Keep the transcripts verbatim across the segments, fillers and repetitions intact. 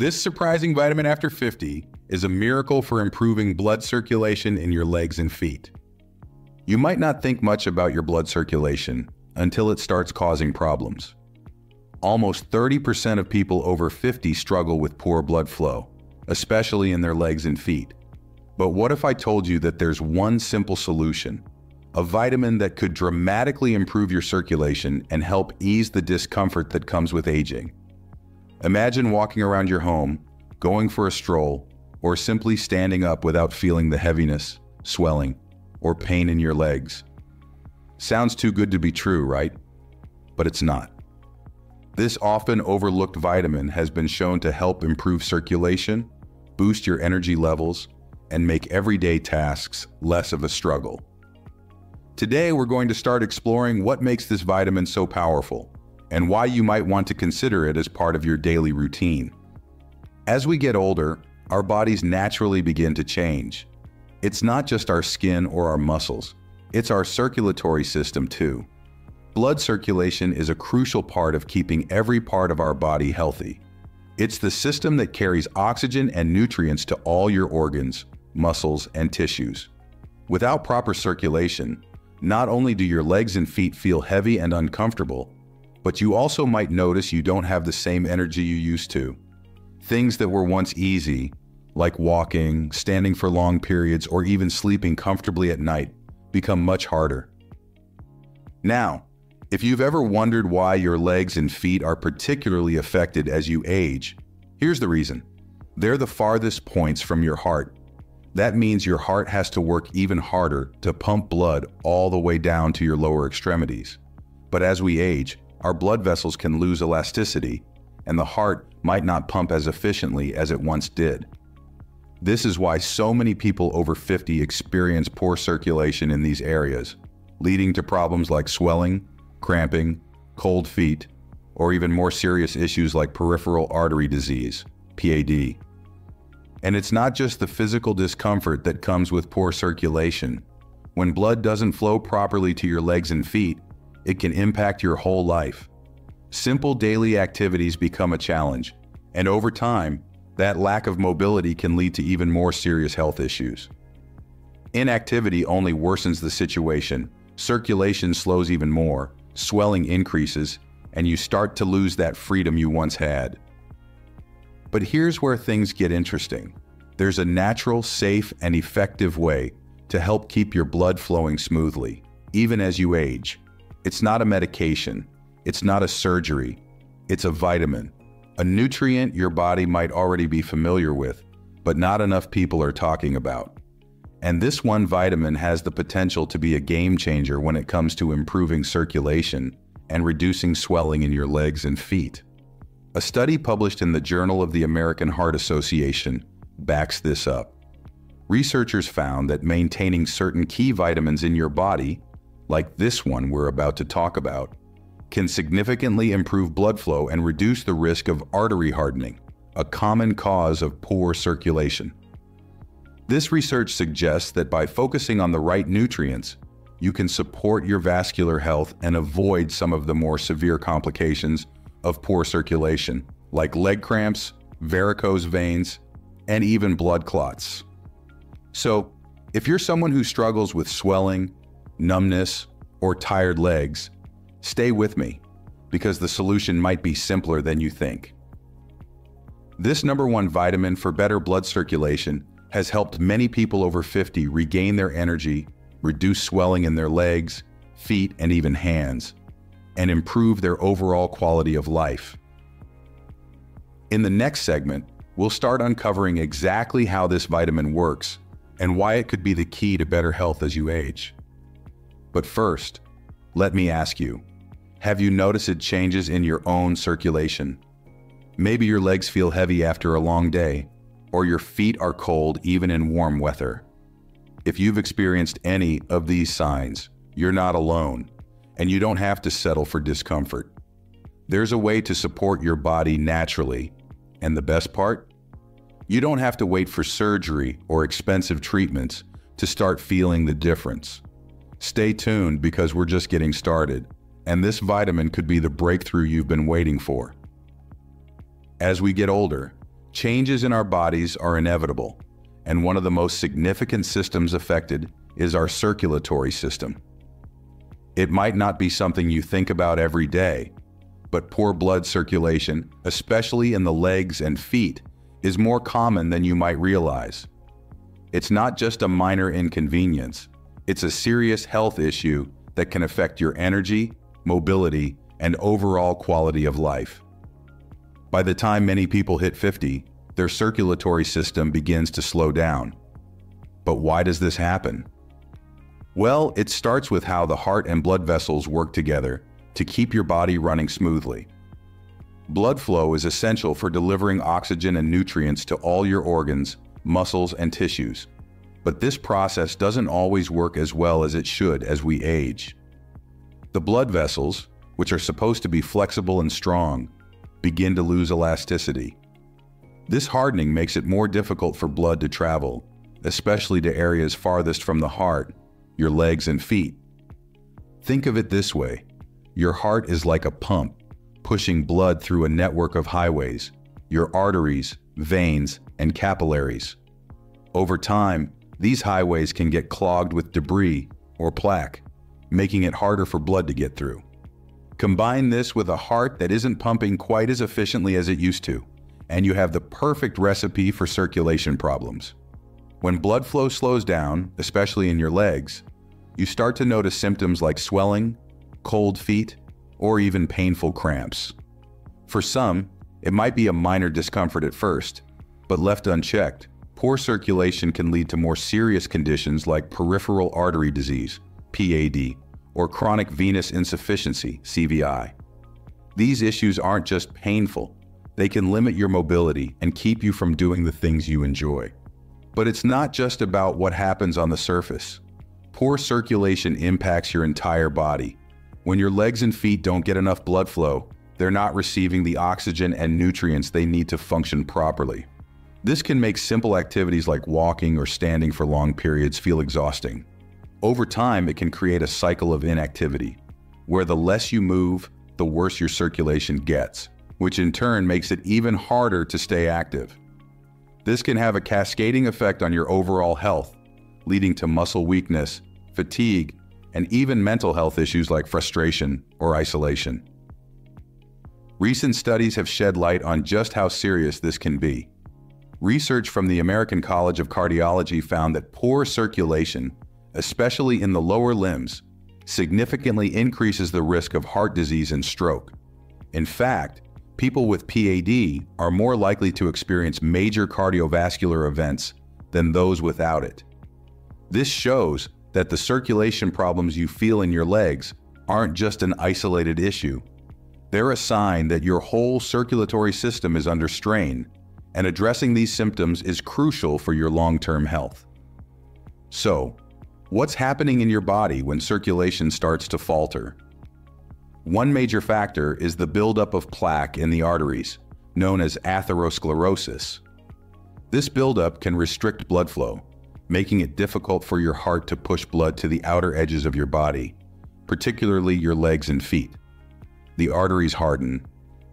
This surprising vitamin after fifty is a miracle for improving blood circulation in your legs and feet. You might not think much about your blood circulation until it starts causing problems. Almost thirty percent of people over fifty struggle with poor blood flow, especially in their legs and feet. But what if I told you that there's one simple solution, a vitamin that could dramatically improve your circulation and help ease the discomfort that comes with aging? Imagine walking around your home, going for a stroll, or simply standing up without feeling the heaviness, swelling, or pain in your legs. Sounds too good to be true, right? But it's not. This often overlooked vitamin has been shown to help improve circulation, boost your energy levels, and make everyday tasks less of a struggle. Today, we're going to start exploring what makes this vitamin so powerful and why you might want to consider it as part of your daily routine. As we get older, our bodies naturally begin to change. It's not just our skin or our muscles, it's our circulatory system too. Blood circulation is a crucial part of keeping every part of our body healthy. It's the system that carries oxygen and nutrients to all your organs, muscles, and tissues. Without proper circulation, not only do your legs and feet feel heavy and uncomfortable, but you also might notice you don't have the same energy you used to. Things that were once easy, like walking, standing for long periods, or even sleeping comfortably at night, become much harder. Now, if you've ever wondered why your legs and feet are particularly affected as you age, here's the reason. They're the farthest points from your heart. That means your heart has to work even harder to pump blood all the way down to your lower extremities. But as we age, our blood vessels can lose elasticity, and the heart might not pump as efficiently as it once did. This is why so many people over fifty experience poor circulation in these areas, leading to problems like swelling, cramping, cold feet, or even more serious issues like peripheral artery disease, P A D. And it's not just the physical discomfort that comes with poor circulation. When blood doesn't flow properly to your legs and feet, it can impact your whole life. Simple daily activities become a challenge, and over time, that lack of mobility can lead to even more serious health issues. Inactivity only worsens the situation. Circulation slows even more, swelling increases, and you start to lose that freedom you once had. But here's where things get interesting. There's a natural, safe, and effective way to help keep your blood flowing smoothly, even as you age. It's not a medication, it's not a surgery, it's a vitamin, a nutrient your body might already be familiar with, but not enough people are talking about. And this one vitamin has the potential to be a game changer when it comes to improving circulation and reducing swelling in your legs and feet. A study published in the Journal of the American Heart Association backs this up. Researchers found that maintaining certain key vitamins in your body, like this one we're about to talk about, can significantly improve blood flow and reduce the risk of artery hardening, a common cause of poor circulation. This research suggests that by focusing on the right nutrients, you can support your vascular health and avoid some of the more severe complications of poor circulation, like leg cramps, varicose veins, and even blood clots. So, if you're someone who struggles with swelling, numbness, or tired legs, stay with me, because the solution might be simpler than you think. This number one vitamin for better blood circulation has helped many people over fifty regain their energy, reduce swelling in their legs, feet, and even hands, and improve their overall quality of life. In the next segment, we'll start uncovering exactly how this vitamin works and why it could be the key to better health as you age. But first, let me ask you, have you noticed changes in your own circulation? Maybe your legs feel heavy after a long day, or your feet are cold even in warm weather. If you've experienced any of these signs, you're not alone. And you don't have to settle for discomfort. There's a way to support your body naturally. And the best part? You don't have to wait for surgery or expensive treatments to start feeling the difference. Stay tuned because we're just getting started, and this vitamin could be the breakthrough you've been waiting for. As we get older, Changes in our bodies are inevitable, and one of the most significant systems affected is our circulatory system. It might not be something you think about every day, but poor blood circulation, especially in the legs and feet, is more common than you might realize. It's not just a minor inconvenience, it's a serious health issue that can affect your energy, mobility, and overall quality of life. By the time many people hit fifty, their circulatory system begins to slow down. But why does this happen? Well, it starts with how the heart and blood vessels work together to keep your body running smoothly. Blood flow is essential for delivering oxygen and nutrients to all your organs, muscles, and tissues. But this process doesn't always work as well as it should as we age. The blood vessels, which are supposed to be flexible and strong, begin to lose elasticity. This hardening makes it more difficult for blood to travel, especially to areas farthest from the heart, your legs and feet. Think of it this way. Your heart is like a pump, pushing blood through a network of highways, your arteries, veins, and capillaries. Over time, these highways can get clogged with debris or plaque, making it harder for blood to get through. Combine this with a heart that isn't pumping quite as efficiently as it used to, and you have the perfect recipe for circulation problems. When blood flow slows down, especially in your legs, you start to notice symptoms like swelling, cold feet, or even painful cramps. For some, it might be a minor discomfort at first, but left unchecked, poor circulation can lead to more serious conditions like peripheral artery disease, P A D, or chronic venous insufficiency, C V I. These issues aren't just painful, they can limit your mobility and keep you from doing the things you enjoy. But it's not just about what happens on the surface. Poor circulation impacts your entire body. When your legs and feet don't get enough blood flow, they're not receiving the oxygen and nutrients they need to function properly. This can make simple activities like walking or standing for long periods feel exhausting. Over time, it can create a cycle of inactivity, where the less you move, the worse your circulation gets, which in turn makes it even harder to stay active. This can have a cascading effect on your overall health, leading to muscle weakness, fatigue, and even mental health issues like frustration or isolation. Recent studies have shed light on just how serious this can be. Research from the American College of Cardiology found that poor circulation, especially in the lower limbs, significantly increases the risk of heart disease and stroke. In fact, people with P A D are more likely to experience major cardiovascular events than those without it. This shows that the circulation problems you feel in your legs aren't just an isolated issue. They're a sign that your whole circulatory system is under strain, and addressing these symptoms is crucial for your long-term health. So, what's happening in your body when circulation starts to falter? One major factor is the buildup of plaque in the arteries, known as atherosclerosis. This buildup can restrict blood flow, making it difficult for your heart to push blood to the outer edges of your body, particularly your legs and feet. The arteries harden,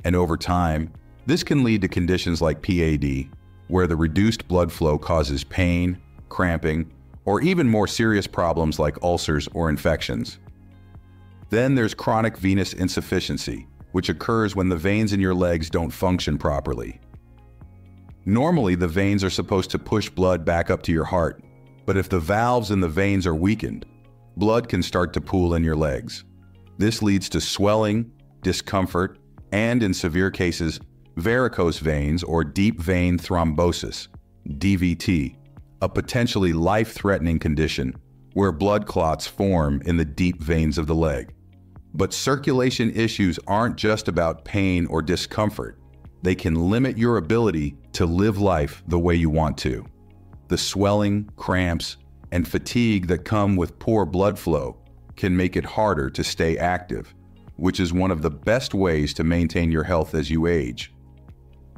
and over time, this can lead to conditions like P A D, where the reduced blood flow causes pain, cramping, or even more serious problems like ulcers or infections. Then there's chronic venous insufficiency, which occurs when the veins in your legs don't function properly. Normally, the veins are supposed to push blood back up to your heart, but if the valves in the veins are weakened, blood can start to pool in your legs. This leads to swelling, discomfort, and in severe cases, varicose veins or deep vein thrombosis, D V T, a potentially life-threatening condition where blood clots form in the deep veins of the leg. But circulation issues aren't just about pain or discomfort. They can limit your ability to live life the way you want to. The swelling, cramps, and fatigue that come with poor blood flow can make it harder to stay active, which is one of the best ways to maintain your health as you age.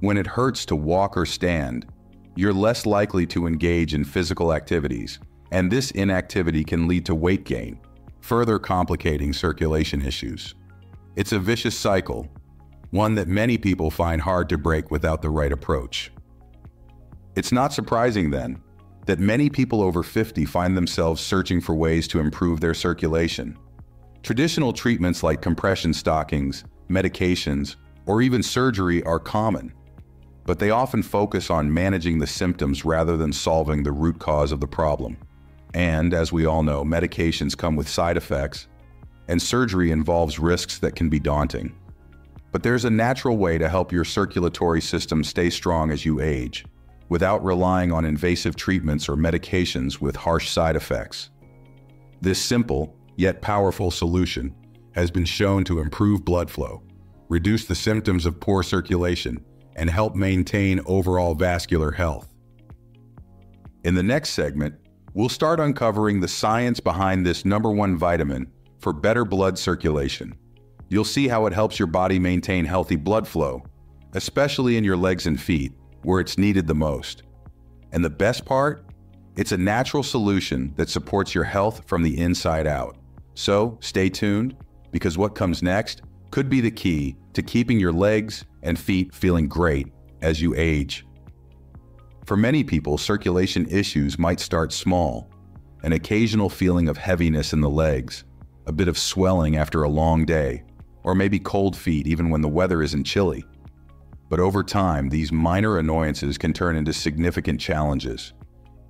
When it hurts to walk or stand, you're less likely to engage in physical activities, and this inactivity can lead to weight gain, further complicating circulation issues. It's a vicious cycle, one that many people find hard to break without the right approach. It's not surprising then that many people over fifty find themselves searching for ways to improve their circulation. Traditional treatments like compression stockings, medications, or even surgery are common, but they often focus on managing the symptoms rather than solving the root cause of the problem. And as we all know, medications come with side effects, and surgery involves risks that can be daunting. But there's a natural way to help your circulatory system stay strong as you age, without relying on invasive treatments or medications with harsh side effects. This simple, yet powerful solution has been shown to improve blood flow, reduce the symptoms of poor circulation, and help maintain overall vascular health. In the next segment, we'll start uncovering the science behind this number one vitamin for better blood circulation. You'll see how it helps your body maintain healthy blood flow, especially in your legs and feet, where it's needed the most. And the best part? It's a natural solution that supports your health from the inside out. So stay tuned, because what comes next could be the key to keeping your legs and feet feeling great as you age. For many people, circulation issues might start small, an occasional feeling of heaviness in the legs, a bit of swelling after a long day, or maybe cold feet even when the weather isn't chilly. But over time, these minor annoyances can turn into significant challenges,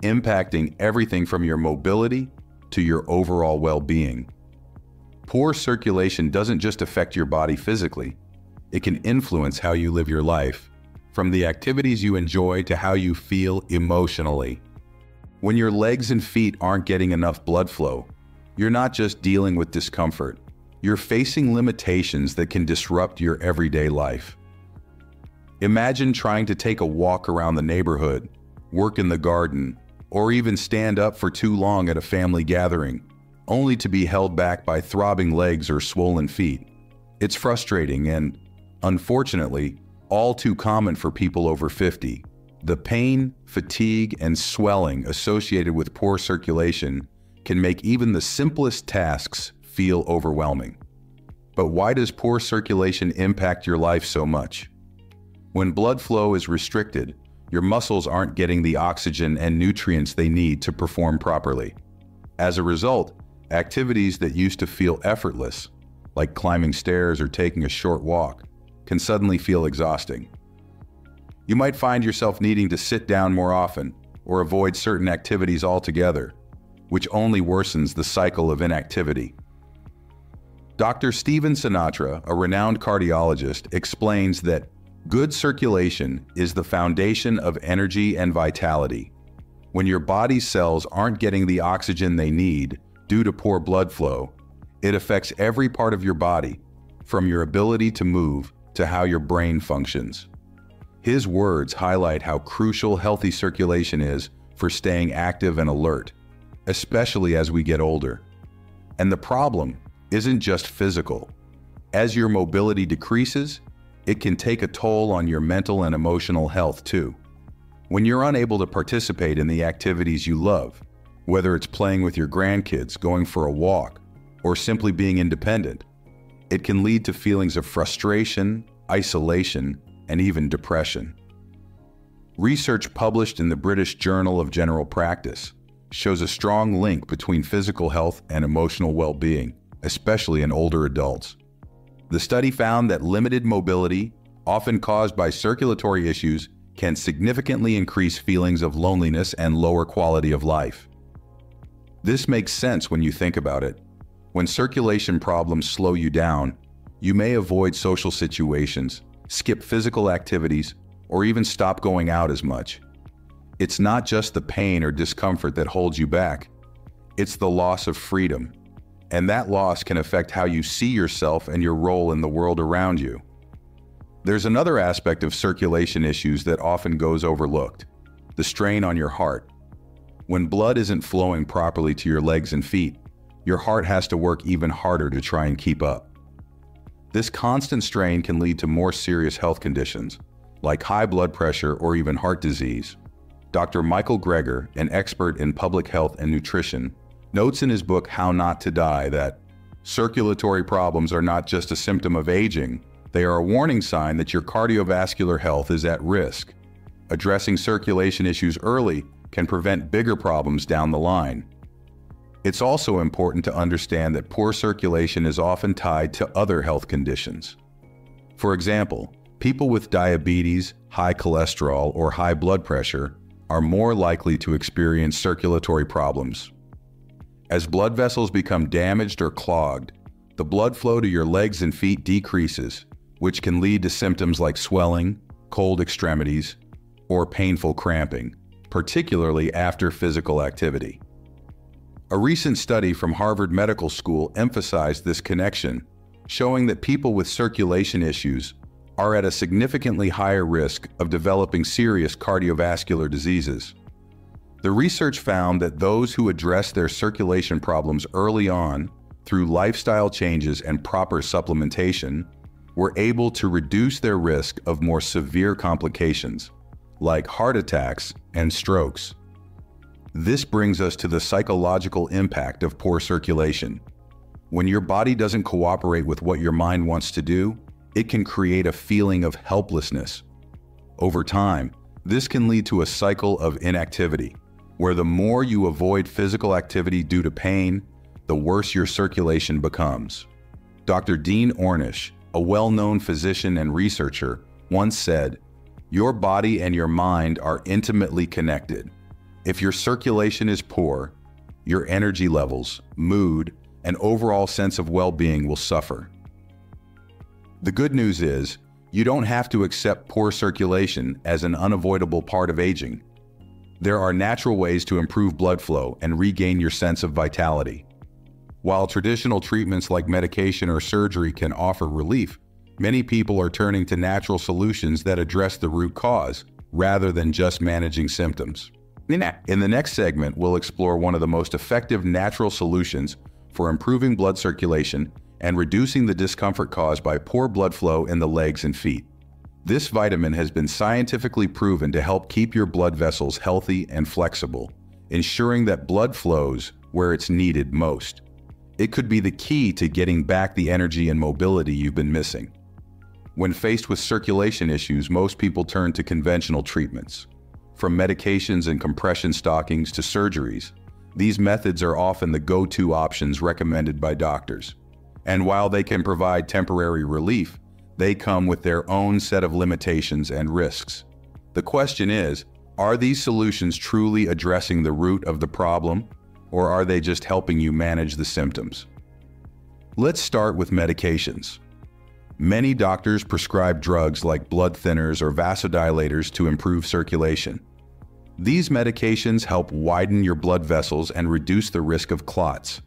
impacting everything from your mobility to your overall well-being. Poor circulation doesn't just affect your body physically, it can influence how you live your life, from the activities you enjoy to how you feel emotionally. When your legs and feet aren't getting enough blood flow, you're not just dealing with discomfort, you're facing limitations that can disrupt your everyday life. Imagine trying to take a walk around the neighborhood, work in the garden, or even stand up for too long at a family gathering, only to be held back by throbbing legs or swollen feet. It's frustrating and, unfortunately, all too common for people over fifty. The pain, fatigue, and swelling associated with poor circulation can make even the simplest tasks feel overwhelming. But why does poor circulation impact your life so much? When blood flow is restricted, your muscles aren't getting the oxygen and nutrients they need to perform properly. As a result, activities that used to feel effortless, like climbing stairs or taking a short walk, can suddenly feel exhausting. You might find yourself needing to sit down more often or avoid certain activities altogether, which only worsens the cycle of inactivity. Doctor Stephen Sinatra, a renowned cardiologist, explains that good circulation is the foundation of energy and vitality. When your body's cells aren't getting the oxygen they need due to poor blood flow, it affects every part of your body, from your ability to move to how your brain functions. His words highlight how crucial healthy circulation is for staying active and alert, especially as we get older. And the problem isn't just physical. As your mobility decreases, it can take a toll on your mental and emotional health too. When you're unable to participate in the activities you love, whether it's playing with your grandkids, going for a walk, or simply being independent, it can lead to feelings of frustration, isolation, and even depression. Research published in the British Journal of General Practice shows a strong link between physical health and emotional well-being, especially in older adults. The study found that limited mobility, often caused by circulatory issues, can significantly increase feelings of loneliness and lower quality of life. This makes sense when you think about it. When circulation problems slow you down, you may avoid social situations, skip physical activities, or even stop going out as much. It's not just the pain or discomfort that holds you back, it's the loss of freedom. And that loss can affect how you see yourself and your role in the world around you. There's another aspect of circulation issues that often goes overlooked: the strain on your heart. When blood isn't flowing properly to your legs and feet, your heart has to work even harder to try and keep up. This constant strain can lead to more serious health conditions, like high blood pressure or even heart disease. Doctor Michael Greger, an expert in public health and nutrition, notes in his book How Not to Die that circulatory problems are not just a symptom of aging, they are a warning sign that your cardiovascular health is at risk. addressing circulation issues early can prevent bigger problems down the line. It's also important to understand that poor circulation is often tied to other health conditions. For example, people with diabetes, high cholesterol, or high blood pressure are more likely to experience circulatory problems. As blood vessels become damaged or clogged, the blood flow to your legs and feet decreases, which can lead to symptoms like swelling, cold extremities, or painful cramping, particularly after physical activity. A recent study from Harvard Medical School emphasized this connection, showing that people with circulation issues are at a significantly higher risk of developing serious cardiovascular diseases. The research found that those who address their circulation problems early on through lifestyle changes and proper supplementation were able to reduce their risk of more severe complications, like heart attacks and strokes. This brings us to the psychological impact of poor circulation. When your body doesn't cooperate with what your mind wants to do, it can create a feeling of helplessness. Over time, this can lead to a cycle of inactivity, where the more you avoid physical activity due to pain, the worse your circulation becomes. Doctor Dean Ornish, a well-known physician and researcher, once said, "Your body and your mind are intimately connected. If your circulation is poor, your energy levels, mood, and overall sense of well-being will suffer." The good news is, you don't have to accept poor circulation as an unavoidable part of aging. There are natural ways to improve blood flow and regain your sense of vitality. While traditional treatments like medication or surgery can offer relief, many people are turning to natural solutions that address the root cause rather than just managing symptoms. In the next segment, we'll explore one of the most effective natural solutions for improving blood circulation and reducing the discomfort caused by poor blood flow in the legs and feet. This vitamin has been scientifically proven to help keep your blood vessels healthy and flexible, ensuring that blood flows where it's needed most. It could be the key to getting back the energy and mobility you've been missing. When faced with circulation issues, most people turn to conventional treatments. From medications and compression stockings to surgeries, these methods are often the go-to options recommended by doctors. And while they can provide temporary relief, they come with their own set of limitations and risks. The question is, are these solutions truly addressing the root of the problem, or are they just helping you manage the symptoms? Let's start with medications. Many doctors prescribe drugs like blood thinners or vasodilators to improve circulation. These medications help widen your blood vessels and reduce the risk of clots,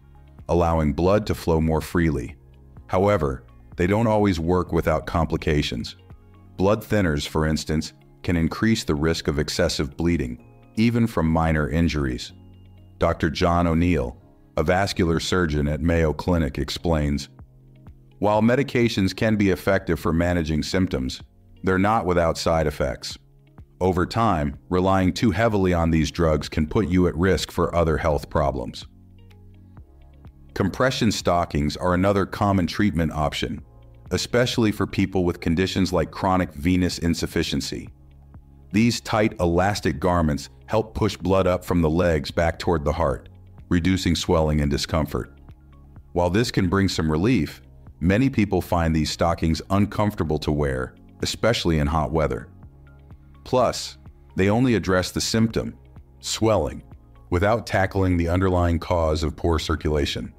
allowing blood to flow more freely. However, they don't always work without complications. Blood thinners, for instance, can increase the risk of excessive bleeding, even from minor injuries. Doctor John O'Neill, a vascular surgeon at Mayo Clinic, explains, "While medications can be effective for managing symptoms, they're not without side effects. Over time, relying too heavily on these drugs can put you at risk for other health problems." Compression stockings are another common treatment option, especially for people with conditions like chronic venous insufficiency. These tight, elastic garments help push blood up from the legs back toward the heart, reducing swelling and discomfort. While this can bring some relief, many people find these stockings uncomfortable to wear, especially in hot weather. Plus, they only address the symptom, swelling, without tackling the underlying cause of poor circulation.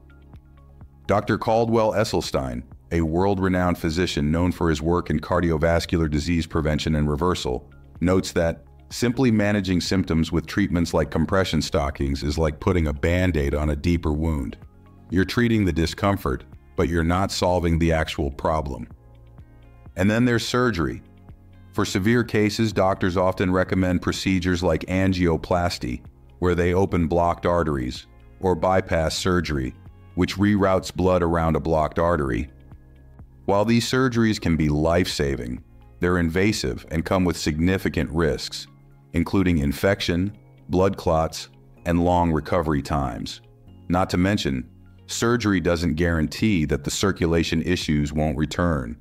Doctor Caldwell Esselstein, a world-renowned physician known for his work in cardiovascular disease prevention and reversal, notes that simply managing symptoms with treatments like compression stockings is like putting a Band-Aid on a deeper wound. You're treating the discomfort, but you're not solving the actual problem. And then there's surgery. For severe cases, doctors often recommend procedures like angioplasty, where they open blocked arteries, or bypass surgery, which reroutes blood around a blocked artery. While these surgeries can be life-saving, they're invasive and come with significant risks, including infection, blood clots, and long recovery times. Not to mention, surgery doesn't guarantee that the circulation issues won't return.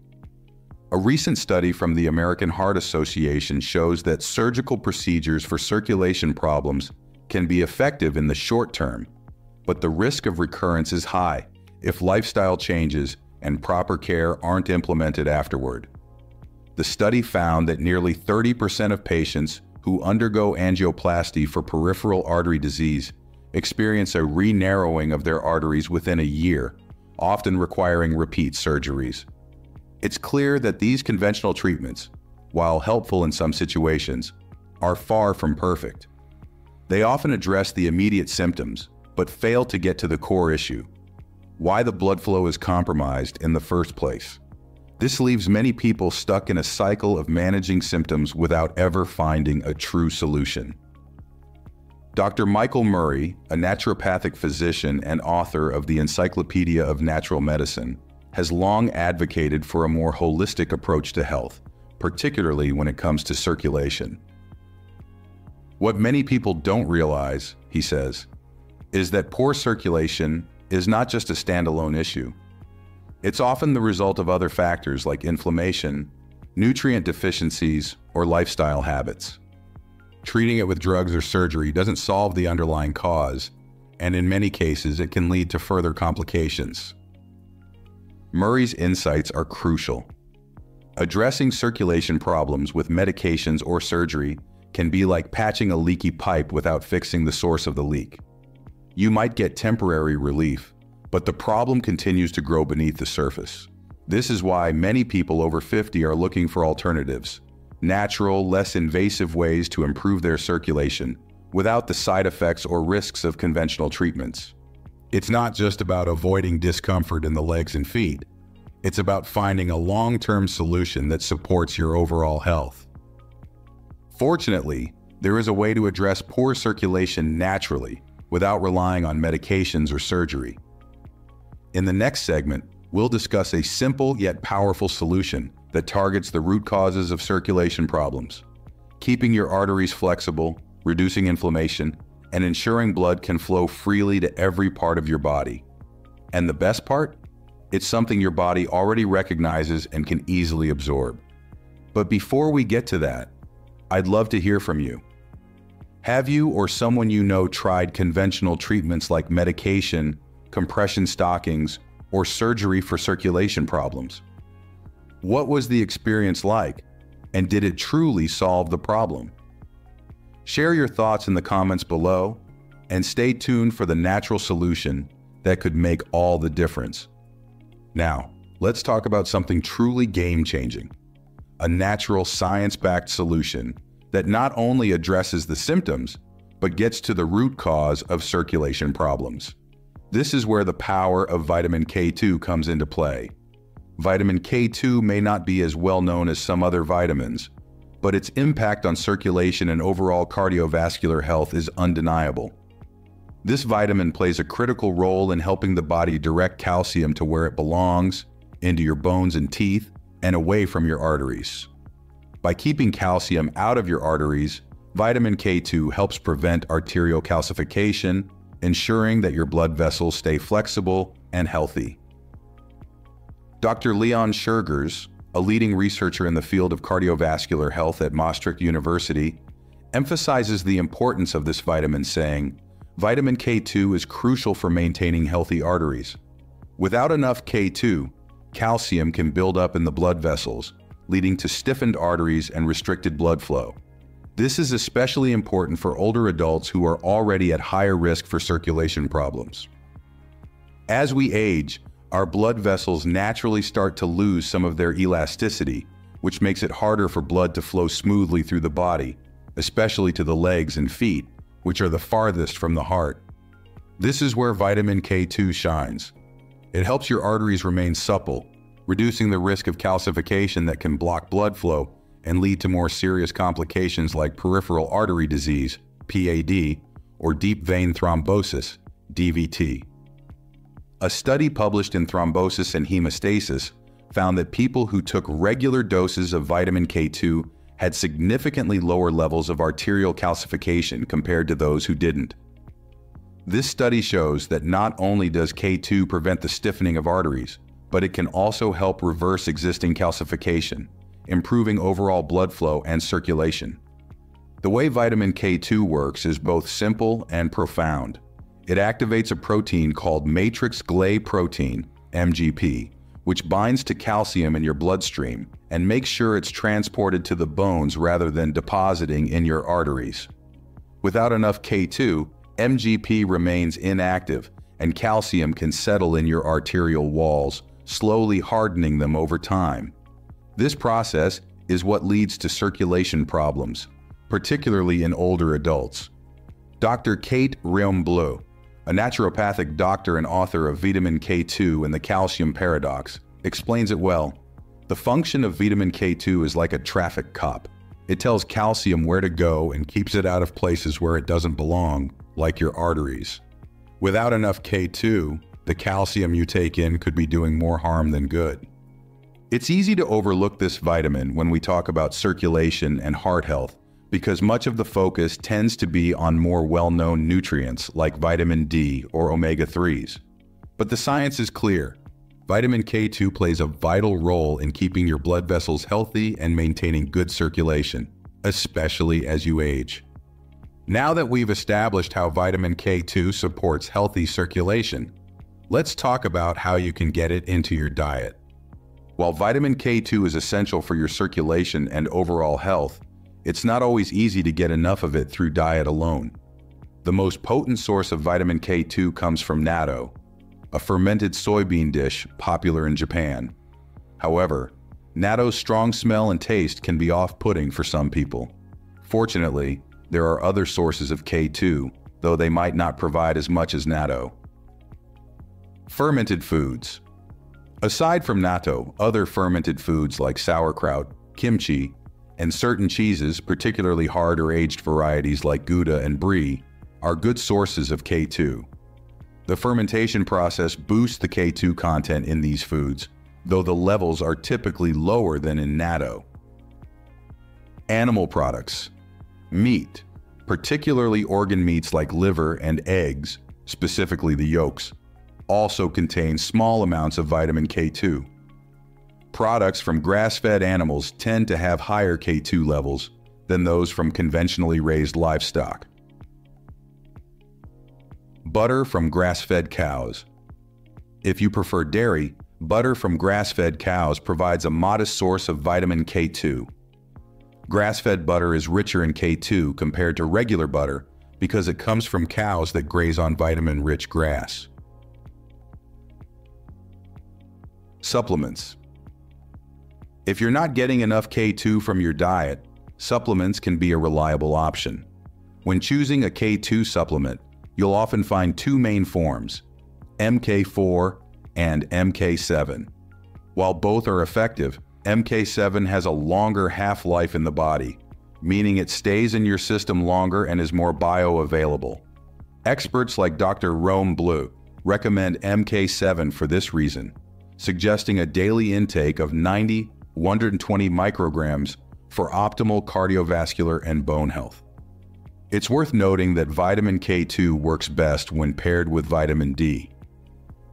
A recent study from the American Heart Association shows that surgical procedures for circulation problems can be effective in the short term, but the risk of recurrence is high if lifestyle changes and proper care aren't implemented afterward. The study found that nearly thirty percent of patients who undergo angioplasty for peripheral artery disease experience a re-narrowing of their arteries within a year, often requiring repeat surgeries. It's clear that these conventional treatments, while helpful in some situations, are far from perfect. They often address the immediate symptoms, but fail to get to the core issue: why the blood flow is compromised in the first place. This leaves many people stuck in a cycle of managing symptoms without ever finding a true solution. Doctor Michael Murray, a naturopathic physician and author of the Encyclopedia of Natural Medicine, has long advocated for a more holistic approach to health, particularly when it comes to circulation. What many people don't realize, he says, is that poor circulation is not just a standalone issue. It's often the result of other factors like inflammation, nutrient deficiencies, or lifestyle habits. Treating it with drugs or surgery doesn't solve the underlying cause, and in many cases, it can lead to further complications. Murray's insights are crucial. Addressing circulation problems with medications or surgery can be like patching a leaky pipe without fixing the source of the leak. You might get temporary relief, but the problem continues to grow beneath the surface. This is why many people over fifty are looking for alternatives, natural, less invasive ways to improve their circulation without the side effects or risks of conventional treatments. It's not just about avoiding discomfort in the legs and feet. It's about finding a long-term solution that supports your overall health. Fortunately, there is a way to address poor circulation naturally without relying on medications or surgery. In the next segment, we'll discuss a simple yet powerful solution that targets the root causes of circulation problems, keeping your arteries flexible, reducing inflammation, and ensuring blood can flow freely to every part of your body. And the best part? It's something your body already recognizes and can easily absorb. But before we get to that, I'd love to hear from you. Have you or someone you know tried conventional treatments like medication, compression stockings, or surgery for circulation problems? What was the experience like, and did it truly solve the problem? Share your thoughts in the comments below, and stay tuned for the natural solution that could make all the difference. Now, let's talk about something truly game-changing, a natural science-backed solution that not only addresses the symptoms, but gets to the root cause of circulation problems. This is where the power of vitamin K two comes into play. Vitamin K two may not be as well known as some other vitamins, but its impact on circulation and overall cardiovascular health is undeniable. This vitamin plays a critical role in helping the body direct calcium to where it belongs, into your bones and teeth, and away from your arteries. By keeping calcium out of your arteries, vitamin K two helps prevent arterial calcification, ensuring that your blood vessels stay flexible and healthy. Doctor Leon Schurgers, a leading researcher in the field of cardiovascular health at Maastricht University, emphasizes the importance of this vitamin, saying, "Vitamin K two is crucial for maintaining healthy arteries. Without enough K two, calcium can build up in the blood vessels, leading to stiffened arteries and restricted blood flow. This is especially important for older adults who are already at higher risk for circulation problems. As we age, our blood vessels naturally start to lose some of their elasticity, which makes it harder for blood to flow smoothly through the body, especially to the legs and feet, which are the farthest from the heart. This is where vitamin K two shines. It helps your arteries remain supple, reducing the risk of calcification that can block blood flow and lead to more serious complications like peripheral artery disease, P A D, or deep vein thrombosis, D V T. A study published in Thrombosis and Hemostasis found that people who took regular doses of vitamin K two had significantly lower levels of arterial calcification compared to those who didn't. This study shows that not only does K two prevent the stiffening of arteries, but it can also help reverse existing calcification, improving overall blood flow and circulation. The way vitamin K two works is both simple and profound. It activates a protein called Matrix gla Protein, M G P, which binds to calcium in your bloodstream and makes sure it's transported to the bones rather than depositing in your arteries. Without enough K two, M G P remains inactive and calcium can settle in your arterial walls, slowly hardening them over time. This process is what leads to circulation problems, particularly in older adults. Doctor Kate Rimbleu, a naturopathic doctor and author of Vitamin K two and the Calcium Paradox, explains it well. The function of vitamin K two is like a traffic cop. It tells calcium where to go and keeps it out of places where it doesn't belong, like your arteries. Without enough K two, the calcium you take in could be doing more harm than good. It's easy to overlook this vitamin when we talk about circulation and heart health, because much of the focus tends to be on more well-known nutrients like vitamin D or omega threes. But the science is clear. Vitamin K two plays a vital role in keeping your blood vessels healthy and maintaining good circulation, especially as you age. Now that we've established how vitamin K two supports healthy circulation, let's talk about how you can get it into your diet. While vitamin K two is essential for your circulation and overall health, it's not always easy to get enough of it through diet alone. The most potent source of vitamin K two comes from natto, a fermented soybean dish popular in Japan. However, natto's strong smell and taste can be off-putting for some people. Fortunately, there are other sources of K two, though they might not provide as much as natto. Fermented foods. Aside from natto, other fermented foods like sauerkraut, kimchi, and certain cheeses, particularly hard or aged varieties like Gouda and Brie, are good sources of K two. The fermentation process boosts the K two content in these foods, though the levels are typically lower than in natto. Animal products. Meat, particularly organ meats like liver and eggs, specifically the yolks, also contain small amounts of vitamin K two. Products from grass-fed animals tend to have higher K two levels than those from conventionally raised livestock. Butter from grass-fed cows. If you prefer dairy, butter from grass-fed cows provides a modest source of vitamin K two. Grass-fed butter is richer in K two compared to regular butter because it comes from cows that graze on vitamin-rich grass. Supplements. If you're not getting enough K two from your diet, supplements can be a reliable option. When choosing a K two supplement, you'll often find two main forms, M K four and M K seven. While both are effective, M K seven has a longer half-life in the body, meaning it stays in your system longer and is more bioavailable. Experts like Doctor Rimbleu recommend M K seven for this reason, suggesting a daily intake of ninety to one hundred twenty micrograms for optimal cardiovascular and bone health. It's worth noting that vitamin K two works best when paired with vitamin D.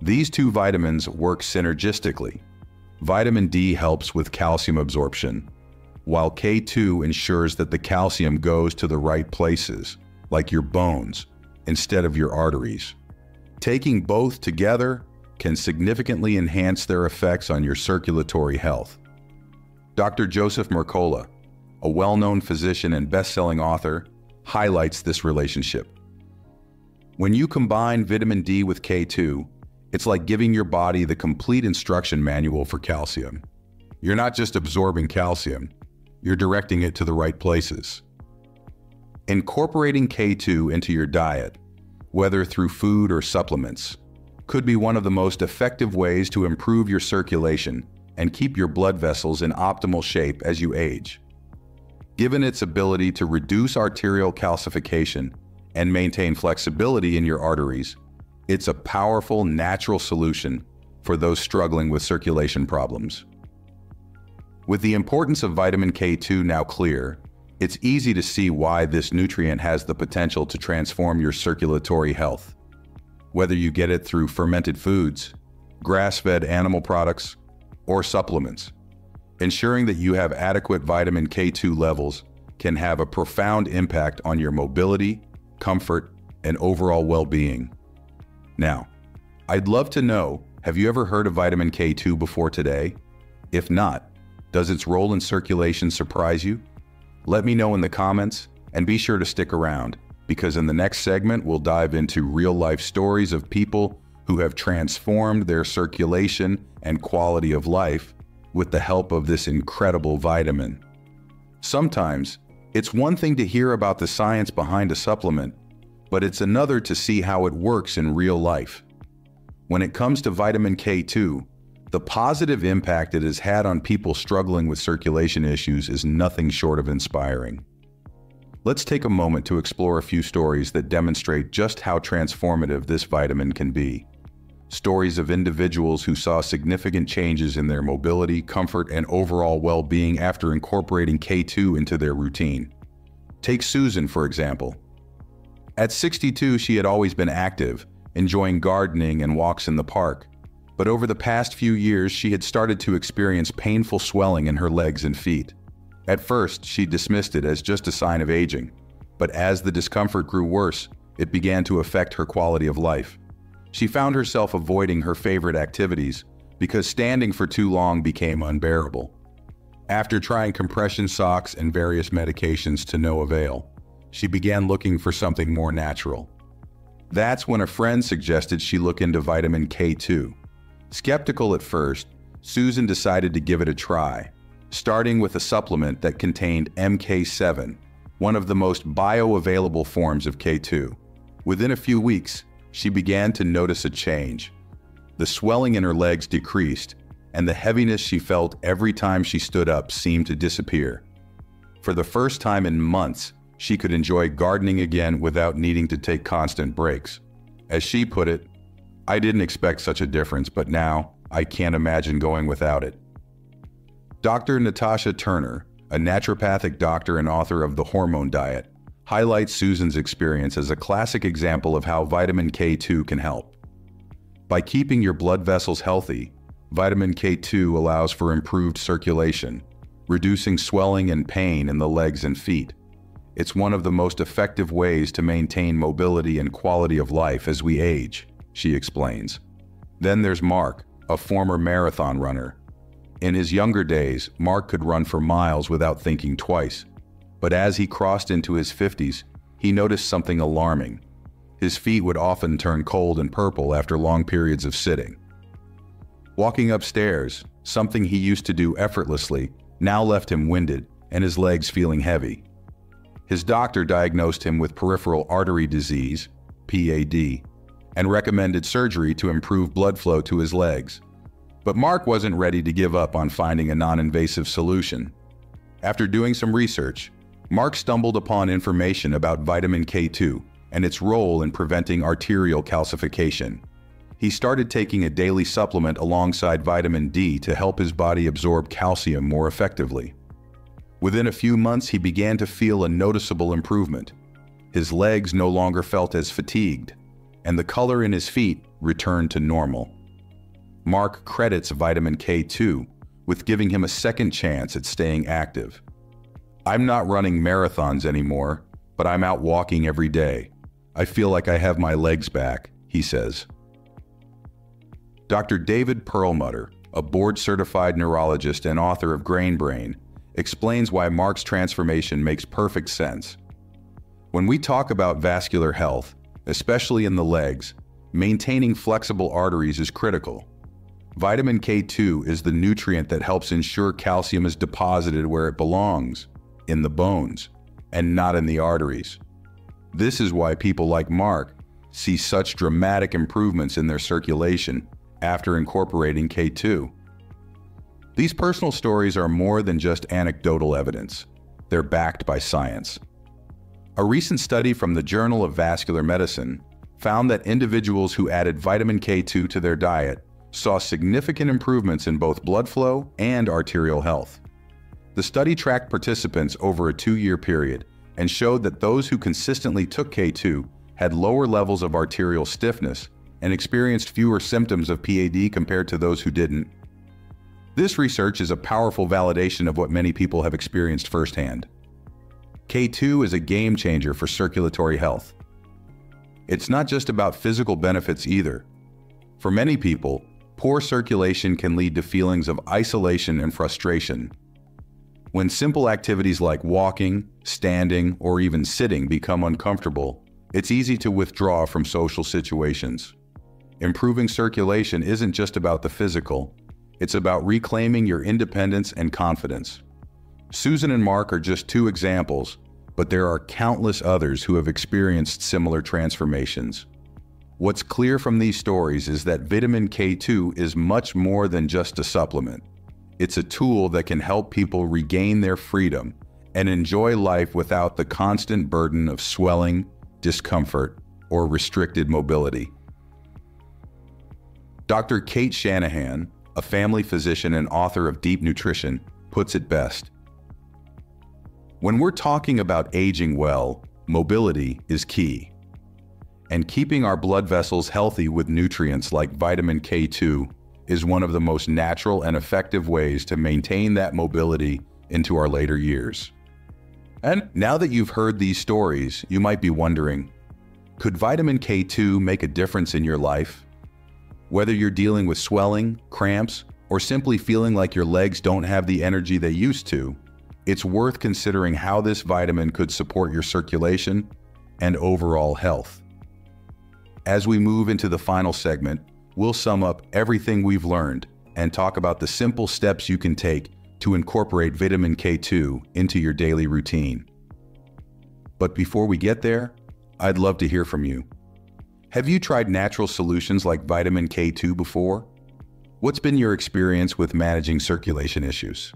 These two vitamins work synergistically. Vitamin D helps with calcium absorption, while K two ensures that the calcium goes to the right places, like your bones, instead of your arteries. Taking both together can significantly enhance their effects on your circulatory health. Doctor Joseph Mercola, a well-known physician and best-selling author, highlights this relationship. When you combine vitamin D with K two, it's like giving your body the complete instruction manual for calcium. You're not just absorbing calcium, you're directing it to the right places. Incorporating K two into your diet, whether through food or supplements, could be one of the most effective ways to improve your circulation and keep your blood vessels in optimal shape as you age. Given its ability to reduce arterial calcification and maintain flexibility in your arteries, it's a powerful natural solution for those struggling with circulation problems. With the importance of vitamin K two now clear, it's easy to see why this nutrient has the potential to transform your circulatory health. Whether you get it through fermented foods, grass-fed animal products, or supplements. Ensuring that you have adequate vitamin K two levels can have a profound impact on your mobility, comfort, and overall well-being. Now, I'd love to know, have you ever heard of vitamin K two before today? If not, does its role in circulation surprise you? Let me know in the comments, and be sure to stick around, because in the next segment, we'll dive into real-life stories of people who have transformed their circulation and quality of life with the help of this incredible vitamin. Sometimes, it's one thing to hear about the science behind a supplement, but it's another to see how it works in real life. When it comes to vitamin K two, the positive impact it has had on people struggling with circulation issues is nothing short of inspiring. Let's take a moment to explore a few stories that demonstrate just how transformative this vitamin can be. Stories of individuals who saw significant changes in their mobility, comfort, and overall well-being after incorporating K two into their routine. Take Susan, for example. At sixty-two, she had always been active, enjoying gardening and walks in the park. But over the past few years, she had started to experience painful swelling in her legs and feet. At first, she dismissed it as just a sign of aging, but as the discomfort grew worse, it began to affect her quality of life. She found herself avoiding her favorite activities because standing for too long became unbearable. After trying compression socks and various medications to no avail, she began looking for something more natural. That's when a friend suggested she look into vitamin K two. Skeptical at first, Susan decided to give it a try, starting with a supplement that contained M K seven, one of the most bioavailable forms of K two. Within a few weeks, she began to notice a change. The swelling in her legs decreased, and the heaviness she felt every time she stood up seemed to disappear. For the first time in months, she could enjoy gardening again without needing to take constant breaks. As she put it, "I didn't expect such a difference, but now I can't imagine going without it." Doctor Natasha Turner, a naturopathic doctor and author of The Hormone Diet, highlights Susan's experience as a classic example of how vitamin K two can help. By keeping your blood vessels healthy, vitamin K two allows for improved circulation, reducing swelling and pain in the legs and feet. It's one of the most effective ways to maintain mobility and quality of life as we age, she explains. Then there's Mark, a former marathon runner. In his younger days, Mark could run for miles without thinking twice. But as he crossed into his fifties, he noticed something alarming. His feet would often turn cold and purple after long periods of sitting. Walking upstairs, something he used to do effortlessly, now left him winded and his legs feeling heavy. His doctor diagnosed him with peripheral artery disease, P A D, and recommended surgery to improve blood flow to his legs. But Mark wasn't ready to give up on finding a non-invasive solution. After doing some research, Mark stumbled upon information about vitamin K two and its role in preventing arterial calcification. He started taking a daily supplement alongside vitamin D to help his body absorb calcium more effectively. Within a few months, he began to feel a noticeable improvement. His legs no longer felt as fatigued, and the color in his feet returned to normal. Mark credits vitamin K two with giving him a second chance at staying active. "I'm not running marathons anymore, but I'm out walking every day. I feel like I have my legs back," he says. Doctor David Perlmutter, a board-certified neurologist and author of Grain Brain, explains why Mark's transformation makes perfect sense. "When we talk about vascular health, especially in the legs, maintaining flexible arteries is critical. Vitamin K two is the nutrient that helps ensure calcium is deposited where it belongs, in the bones, and not in the arteries. This is why people like Mark see such dramatic improvements in their circulation after incorporating K two. These personal stories are more than just anecdotal evidence. They're backed by science. A recent study from the Journal of Vascular Medicine found that individuals who added vitamin K two to their diet saw significant improvements in both blood flow and arterial health. The study tracked participants over a two-year period and showed that those who consistently took K two had lower levels of arterial stiffness and experienced fewer symptoms of P A D compared to those who didn't. This research is a powerful validation of what many people have experienced firsthand. K two is a game changer for circulatory health. It's not just about physical benefits either. For many people, poor circulation can lead to feelings of isolation and frustration. When simple activities like walking, standing, or even sitting become uncomfortable, it's easy to withdraw from social situations. Improving circulation isn't just about the physical, it's about reclaiming your independence and confidence. Susan and Mark are just two examples, but there are countless others who have experienced similar transformations. What's clear from these stories is that vitamin K two is much more than just a supplement. It's a tool that can help people regain their freedom and enjoy life without the constant burden of swelling, discomfort, or restricted mobility. Doctor Kate Shanahan, a family physician and author of Deep Nutrition, puts it best. When we're talking about aging well, mobility is key. And keeping our blood vessels healthy with nutrients like vitamin K two is one of the most natural and effective ways to maintain that mobility into our later years. And now that you've heard these stories, you might be wondering, could vitamin K two make a difference in your life? Whether you're dealing with swelling, cramps, or simply feeling like your legs don't have the energy they used to, it's worth considering how this vitamin could support your circulation and overall health. As we move into the final segment, we'll sum up everything we've learned and talk about the simple steps you can take to incorporate vitamin K two into your daily routine. But before we get there, I'd love to hear from you. Have you tried natural solutions like vitamin K two before? What's been your experience with managing circulation issues?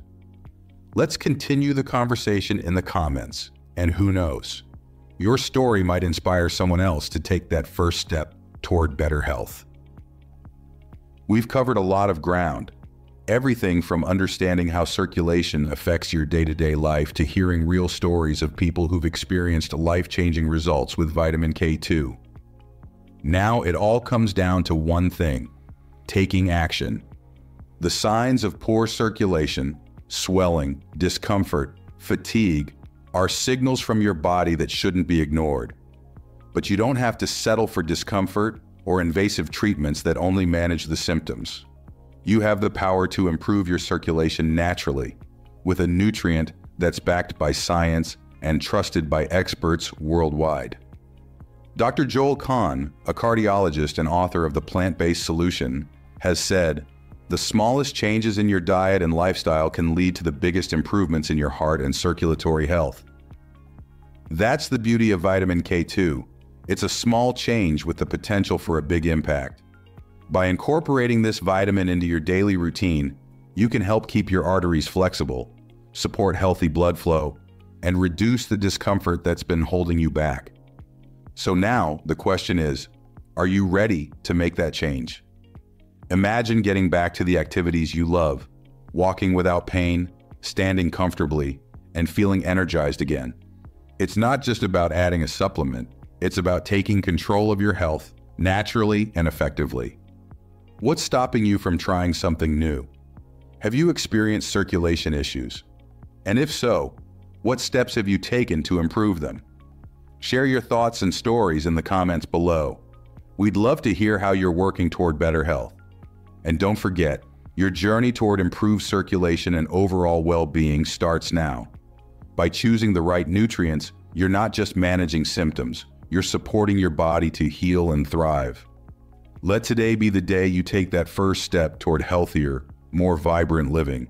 Let's continue the conversation in the comments, and who knows, your story might inspire someone else to take that first step toward better health. We've covered a lot of ground. Everything from understanding how circulation affects your day-to-day life to hearing real stories of people who've experienced life-changing results with vitamin K two. Now it all comes down to one thing: taking action. The signs of poor circulation, swelling, discomfort, fatigue are signals from your body that shouldn't be ignored. But you don't have to settle for discomfort or invasive treatments that only manage the symptoms. You have the power to improve your circulation naturally with a nutrient that's backed by science and trusted by experts worldwide. Doctor Joel Kahn, a cardiologist and author of The Plant-Based Solution, has said, "The smallest changes in your diet and lifestyle can lead to the biggest improvements in your heart and circulatory health." That's the beauty of vitamin K two. It's a small change with the potential for a big impact. By incorporating this vitamin into your daily routine, you can help keep your arteries flexible, support healthy blood flow, and reduce the discomfort that's been holding you back. So now the question is, are you ready to make that change? Imagine getting back to the activities you love, walking without pain, standing comfortably, and feeling energized again. It's not just about adding a supplement, it's about taking control of your health naturally and effectively. What's stopping you from trying something new? Have you experienced circulation issues? And if so, what steps have you taken to improve them? Share your thoughts and stories in the comments below. We'd love to hear how you're working toward better health. And don't forget, your journey toward improved circulation and overall well-being starts now. By choosing the right nutrients, you're not just managing symptoms, you're supporting your body to heal and thrive. Let today be the day you take that first step toward healthier, more vibrant living.